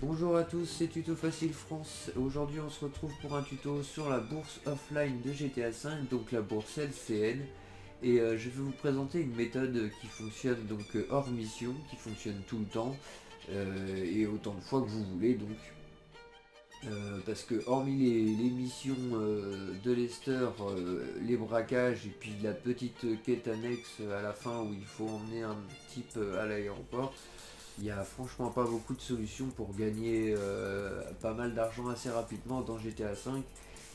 Bonjour à tous, c'est TutoFacileFrance. Aujourd'hui on se retrouve pour un tuto sur la bourse offline de GTA V, donc la bourse LCN. Et je vais vous présenter une méthode qui fonctionne donc hors mission, qui fonctionne tout le temps et autant de fois que vous voulez donc. Parce que hormis les missions de Lester, les braquages et puis la petite quête annexe à la fin où il faut emmener un type à l'aéroport, il n'y a franchement pas beaucoup de solutions pour gagner pas mal d'argent assez rapidement dans GTA V.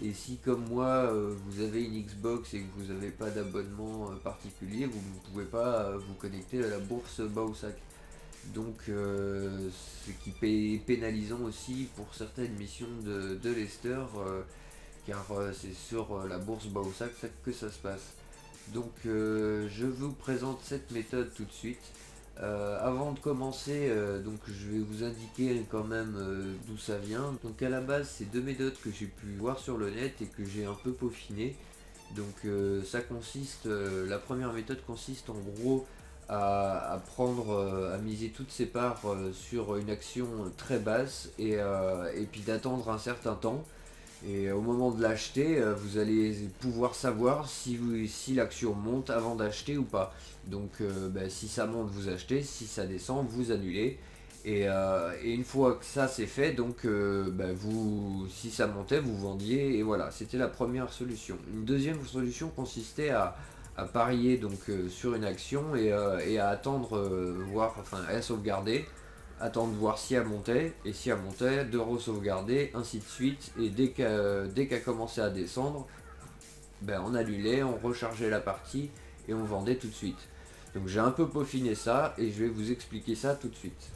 Et si comme moi vous avez une Xbox et que vous n'avez pas d'abonnement particulier, vous ne pouvez pas vous connecter à la bourse Bawsaq. Donc ce qui est pénalisant aussi pour certaines missions de Lester, car c'est sur la bourse Bawsaq que ça se passe. Donc je vous présente cette méthode tout de suite. Avant de commencer, donc je vais vous indiquer quand même d'où ça vient. Donc à la base, c'est deux méthodes que j'ai pu voir sur le net et que j'ai un peu peaufiné. Donc ça consiste, la première méthode consiste en gros à miser toutes ses parts sur une action très basse et puis d'attendre un certain temps. Et au moment de l'acheter, vous allez pouvoir savoir si l'action monte avant d'acheter ou pas. Donc si ça monte, vous achetez, si ça descend, vous annulez. Et une fois que ça c'est fait, donc si ça montait, vous vendiez. Et voilà, c'était la première solution. Une deuxième solution consistait à parier donc, sur une action et à attendre, à sauvegarder. Attendre voir si elle montait, et si elle montait, de re-sauvegarder, ainsi de suite, et dès qu'elle commençait à descendre, on annulait, on rechargeait la partie, et on vendait tout de suite. Donc j'ai un peu peaufiné ça, et je vais vous expliquer ça tout de suite.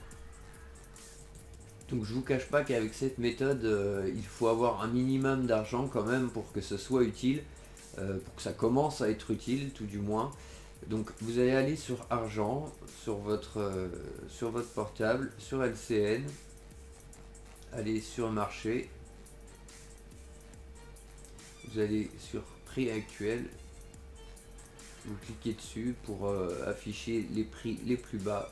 Donc je vous cache pas qu'avec cette méthode, il faut avoir un minimum d'argent quand même pour que ce soit utile, pour que ça commence à être utile, tout du moins. Donc vous allez aller sur argent, sur votre portable, sur LCN, allez sur marché, vous allez sur prix actuel, vous cliquez dessus pour afficher les prix les plus bas.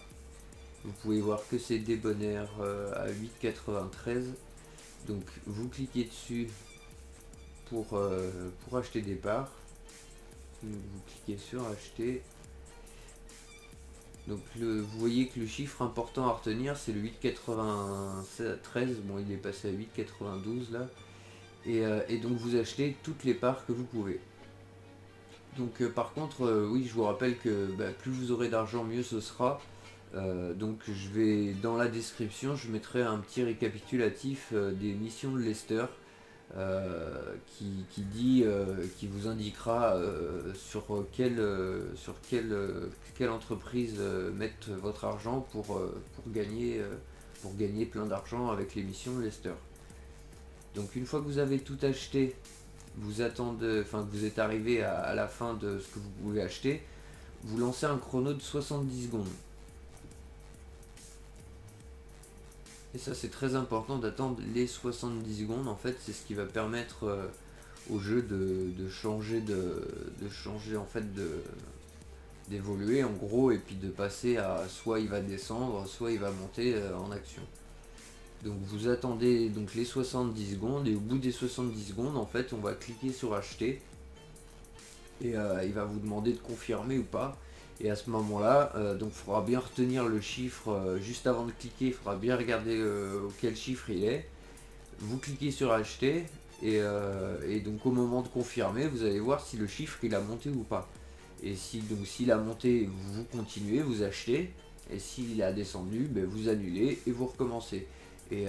Vous pouvez voir que c'est débonnaire à 8,93, donc vous cliquez dessus pour acheter des parts. Vous cliquez sur acheter, donc vous voyez que le chiffre important à retenir c'est le 8,93, bon il est passé à 8,92 là, et donc vous achetez toutes les parts que vous pouvez. Donc par contre oui, je vous rappelle que plus vous aurez d'argent mieux ce sera, donc je vais dans la description, je mettrai un petit récapitulatif des missions de Lester. Qui vous indiquera sur quelle entreprise mettre votre argent pour gagner plein d'argent avec les missions Lester. Donc une fois que vous avez tout acheté, vous êtes arrivé à la fin de ce que vous pouvez acheter, vous lancez un chrono de 70 secondes. Et ça c'est très important d'attendre les 70 secondes, en fait c'est ce qui va permettre au jeu d'évoluer en gros, et puis de passer à soit il va descendre, soit il va monter en action. Donc vous attendez donc les 70 secondes, et au bout des 70 secondes en fait on va cliquer sur acheter, et il va vous demander de confirmer ou pas. Et à ce moment là, donc il faudra bien retenir le chiffre, juste avant de cliquer, il faudra bien regarder quel chiffre il est. Vous cliquez sur acheter, et donc au moment de confirmer, vous allez voir si le chiffre il a monté ou pas. Et si donc s'il a monté, vous continuez, vous achetez, et s'il a descendu, vous annulez et vous recommencez. Et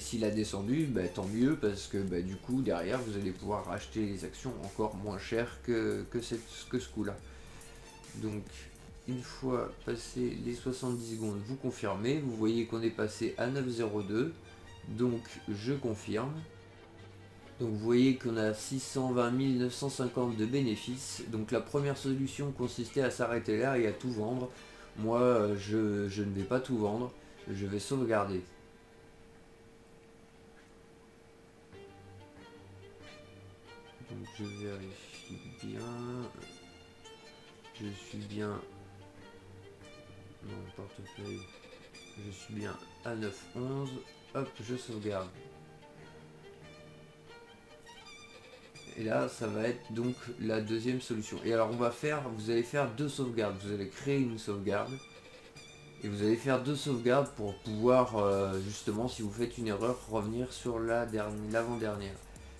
s'il a descendu, tant mieux, parce que du coup derrière vous allez pouvoir acheter les actions encore moins chères que ce coup là. Donc une fois passé les 70 secondes, vous confirmez, vous voyez qu'on est passé à 9,02, donc je confirme. Donc vous voyez qu'on a 620 950 de bénéfices. Donc la première solution consistait à s'arrêter là et à tout vendre. Moi je ne vais pas tout vendre, je vais sauvegarder. Donc je vérifie bien. Je suis bien dans le portefeuille, je suis bien à 9,11, Hop, je sauvegarde. Et là, ça va être donc la deuxième solution. Et alors, on va faire, vous allez faire deux sauvegardes. Vous allez créer une sauvegarde. Et vous allez faire deux sauvegardes pour pouvoir, justement, si vous faites une erreur, revenir sur l'avant-dernière.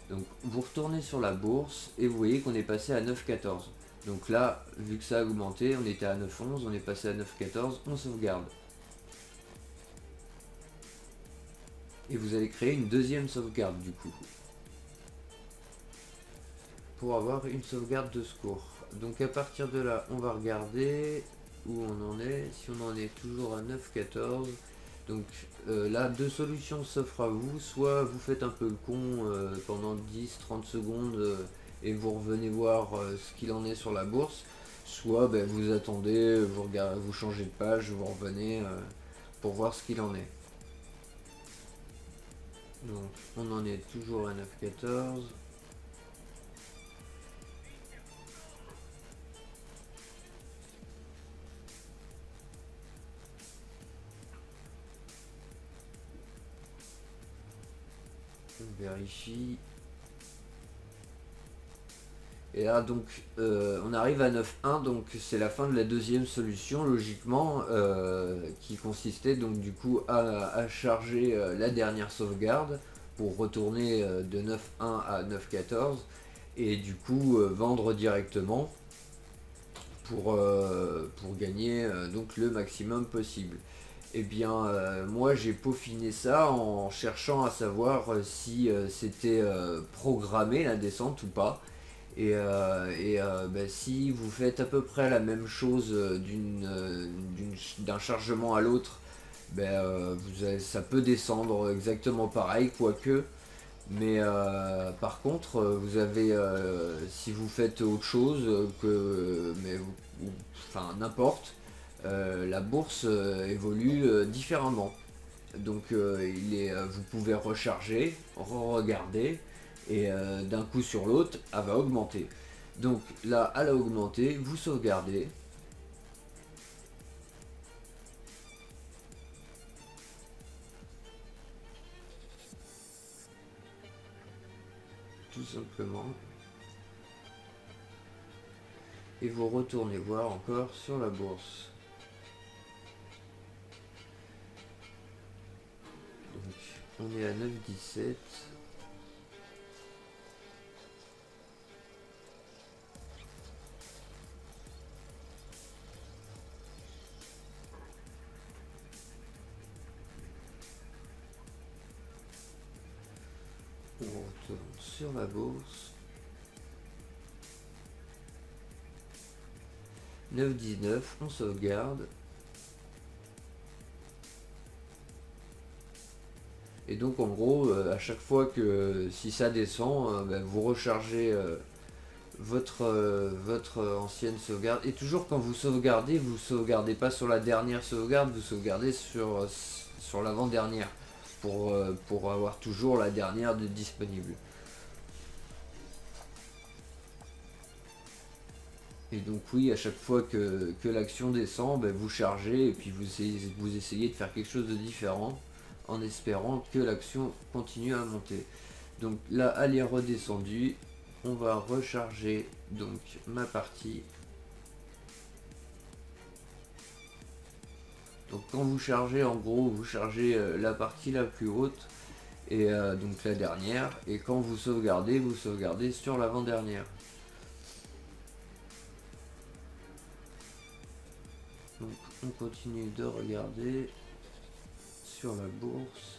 Donc, vous retournez sur la bourse et vous voyez qu'on est passé à 9,14. Donc là, vu que ça a augmenté, on était à 9,11, on est passé à 9,14, on sauvegarde. Et vous allez créer une deuxième sauvegarde, du coup, pour avoir une sauvegarde de secours. Donc à partir de là, on va regarder où on en est. Si on en est toujours à 9,14, donc là, deux solutions s'offrent à vous. Soit vous faites un peu le con pendant 10-30 secondes et vous revenez voir ce qu'il en est sur la bourse. Soit ben, vous attendez, vous changez de page, vous revenez pour voir ce qu'il en est. Donc on en est toujours à 9,14. On vérifie. Et là donc on arrive à 9.1, donc c'est la fin de la deuxième solution logiquement, qui consistait donc du coup à charger la dernière sauvegarde pour retourner de 9.1 à 9.14 et du coup vendre directement pour gagner donc le maximum possible. Et eh bien moi j'ai peaufiné ça en cherchant à savoir si c'était programmé la descente ou pas. Et, bah, si vous faites à peu près la même chose d'un chargement à l'autre, bah, ça peut descendre exactement pareil, quoique. Mais par contre, vous avez, si vous faites autre chose, enfin n'importe, la bourse évolue différemment. Donc vous pouvez recharger, re-regarder. Et d'un coup sur l'autre, elle va augmenter. Donc là, elle a augmenté, vous sauvegardez. Tout simplement. Et vous retournez voir encore sur la bourse. Donc, on est à 9,17. Sur la bourse 9,19, on sauvegarde et donc en gros à chaque fois que si ça descend bah, vous rechargez votre ancienne sauvegarde. Et toujours quand vous sauvegardez pas sur la dernière sauvegarde, vous sauvegardez sur l'avant-dernière pour avoir toujours la dernière de disponible. Et donc oui, à chaque fois que l'action descend, ben vous chargez et puis vous essayez de faire quelque chose de différent en espérant que l'action continue à monter. Donc là, elle est redescendue. On va recharger donc ma partie. Donc quand vous chargez, en gros, vous chargez la partie la plus haute et donc la dernière. Et quand vous sauvegardez sur l'avant-dernière. Donc on continue de regarder sur la bourse,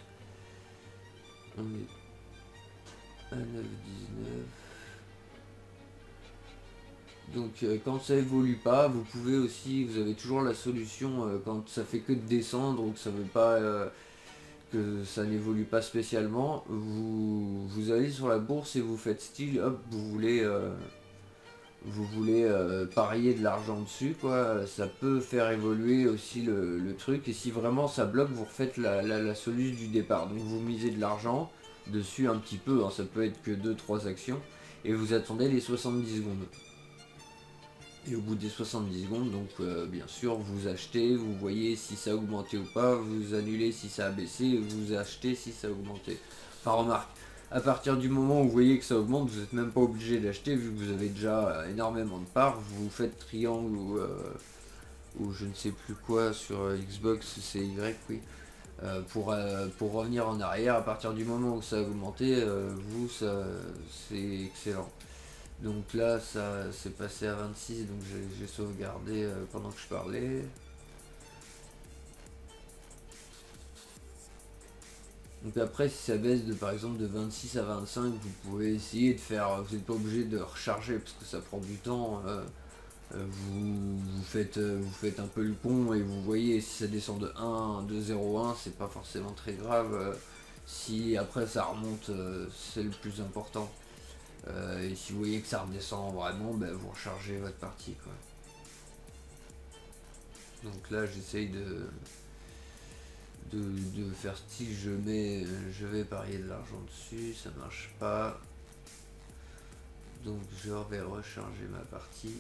on est à 9,19. Donc quand ça évolue pas, vous pouvez aussi, vous avez toujours la solution quand ça fait que de descendre ou que ça veut pas que ça n'évolue pas spécialement, vous allez sur la bourse et vous faites style, hop, vous voulez parier de l'argent dessus, quoi. Ça peut faire évoluer aussi le truc. Et si vraiment ça bloque, vous refaites la solution du départ. Donc vous misez de l'argent dessus un petit peu, hein. Ça peut être que 2-3 actions. Et vous attendez les 70 secondes. Et au bout des 70 secondes, donc bien sûr, vous achetez, vous voyez si ça a augmenté ou pas, vous annulez si ça a baissé, vous achetez si ça a augmenté. Enfin, remarque, à partir du moment où vous voyez que ça augmente, vous n'êtes même pas obligé d'acheter, vu que vous avez déjà énormément de parts, vous faites triangle ou je ne sais plus quoi sur Xbox, c'est Y, oui. Pour revenir en arrière, à partir du moment où ça a augmenté, vous, c'est excellent. Donc là, ça s'est passé à 26, donc j'ai sauvegardé pendant que je parlais. Donc après, si ça baisse de par exemple de 26 à 25, vous pouvez essayer de faire, vous n'êtes pas obligé de recharger parce que ça prend du temps. Vous faites un peu le con et vous voyez si ça descend de 1, de 0,1, c'est pas forcément très grave. Si après ça remonte, c'est le plus important. Et si vous voyez que ça redescend vraiment, ben vous rechargez votre partie, quoi. Donc là j'essaye de faire style, je vais parier de l'argent dessus, ça marche pas. Donc je vais recharger ma partie.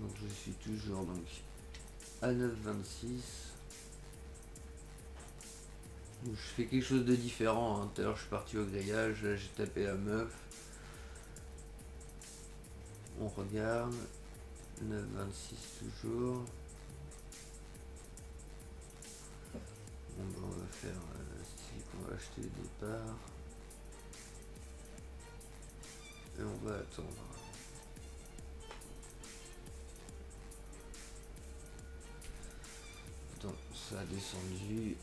Donc je suis toujours donc à 9,26. Je fais quelque chose de différent, hein. Tout à l'heure je suis parti au grillage, là j'ai tapé la meuf. On regarde. 9,26 toujours. Bon ben on va faire style qu'on va acheter au départ. Et on va attendre. Attends, ça a descendu.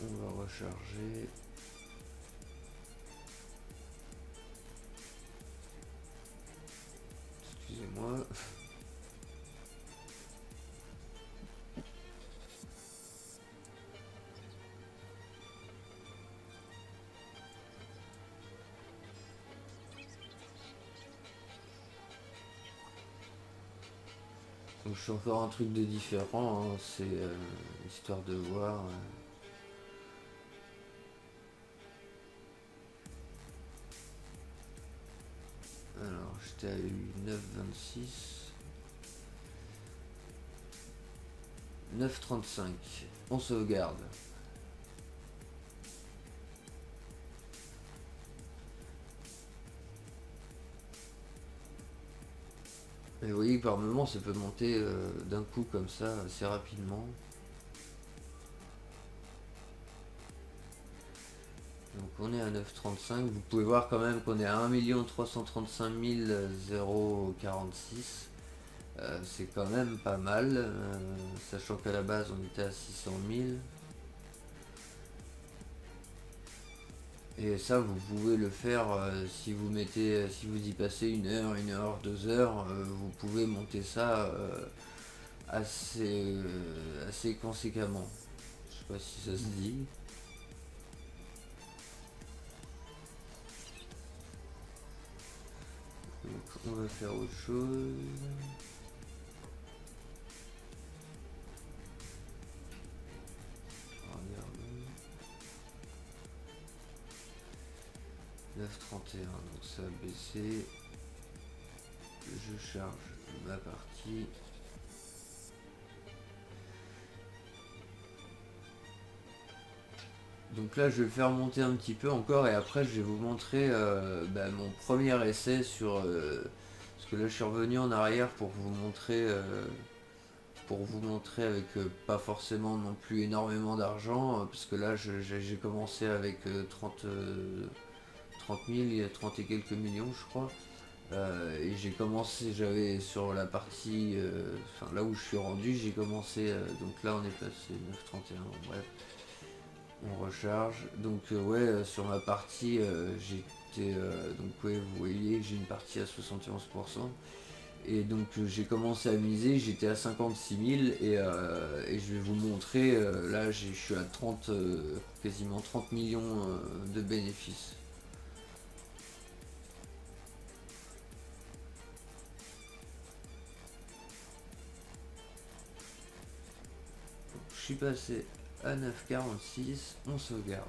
On va recharger. Excusez-moi. Donc je fais encore un truc de différent, hein. C'est histoire de voir. Alors, j'étais à 9,26. 9,35. On sauvegarde. Et vous voyez que par moment, ça peut monter d'un coup comme ça, assez rapidement. Donc on est à 9,35, vous pouvez voir quand même qu'on est à 1 335 046, c'est quand même pas mal, sachant qu'à la base on était à 600 000. Et ça vous pouvez le faire si vous mettez, si vous y passez une heure, 2 heures, vous pouvez monter ça assez conséquemment. Je sais pas si ça se dit. On va faire autre chose. Regardez. 9,31, donc ça a baissé. Je charge ma partie. Donc là je vais faire monter un petit peu encore et après je vais vous montrer mon premier essai sur... parce que là je suis revenu en arrière pour vous montrer avec pas forcément non plus énormément d'argent, parce que là j'ai commencé avec 30 000, 30 et quelques millions je crois. Et j'ai commencé, j'avais sur la partie, enfin là où je suis rendu, j'ai commencé, donc là on est passé 9,31, bref. On recharge, donc ouais, sur ma partie, j'étais, donc ouais, vous voyez que j'ai une partie à 71%, Et donc j'ai commencé à miser, j'étais à 56 000, et je vais vous montrer, là je suis à 30, quasiment 30 millions de bénéfices. Donc, je suis passé à 9,46, on sauvegarde.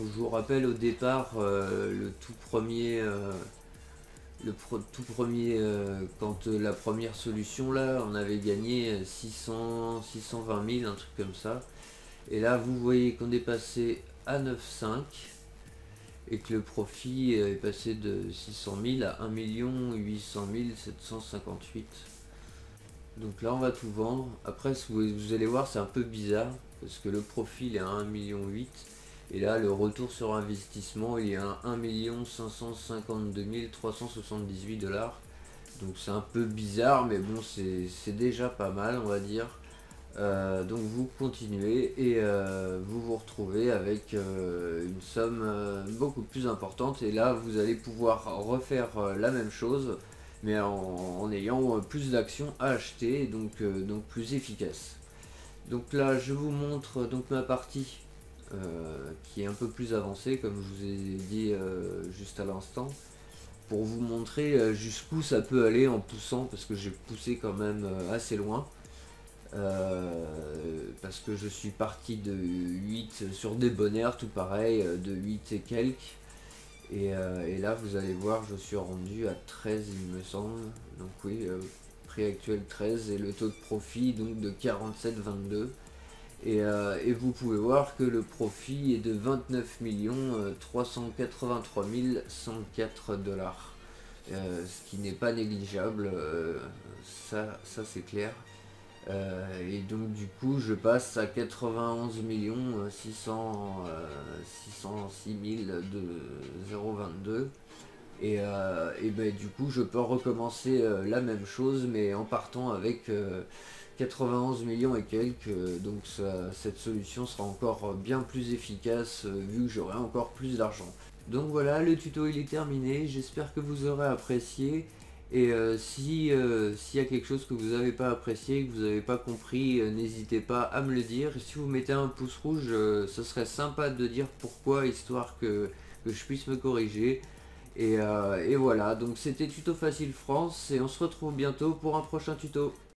Je vous rappelle, au départ, le tout premier, quand la première solution là, on avait gagné 620 000, un truc comme ça. Et là, vous voyez qu'on est passé à 9,5 et que le profit est passé de 600 000 à 1 800 758. Donc là, on va tout vendre. Après, vous allez voir, c'est un peu bizarre parce que le profit il est à 1,8 million. Et là, le retour sur investissement, il est à 1 552 378 $. Donc c'est un peu bizarre, mais bon, c'est déjà pas mal, on va dire. Donc vous continuez et vous vous retrouvez avec une somme beaucoup plus importante. Et là, vous allez pouvoir refaire la même chose, mais en ayant plus d'actions à acheter, donc plus efficace. Donc là, je vous montre donc ma partie. Qui est un peu plus avancé, comme je vous ai dit juste à l'instant, pour vous montrer jusqu'où ça peut aller en poussant, parce que j'ai poussé quand même assez loin, parce que je suis parti de 8 sur des bonheurs, tout pareil, de 8 et quelques, et là vous allez voir, je suis rendu à 13 il me semble, donc oui, prix actuel 13, et le taux de profit donc de 47,22. Et vous pouvez voir que le profit est de 29 383 104 $, ce qui n'est pas négligeable, ça c'est clair. Et donc du coup je passe à 91 606 022, et ben du coup je peux recommencer la même chose, mais en partant avec 91 millions et quelques, donc cette solution sera encore bien plus efficace vu que j'aurai encore plus d'argent. Donc voilà, le tuto il est terminé, j'espère que vous aurez apprécié, et s'il y a quelque chose que vous n'avez pas apprécié, que vous n'avez pas compris, n'hésitez pas à me le dire. Et si vous mettez un pouce rouge, ce serait sympa de dire pourquoi, histoire que je puisse me corriger. Et voilà, donc c'était TutoFacileFrance, et on se retrouve bientôt pour un prochain tuto.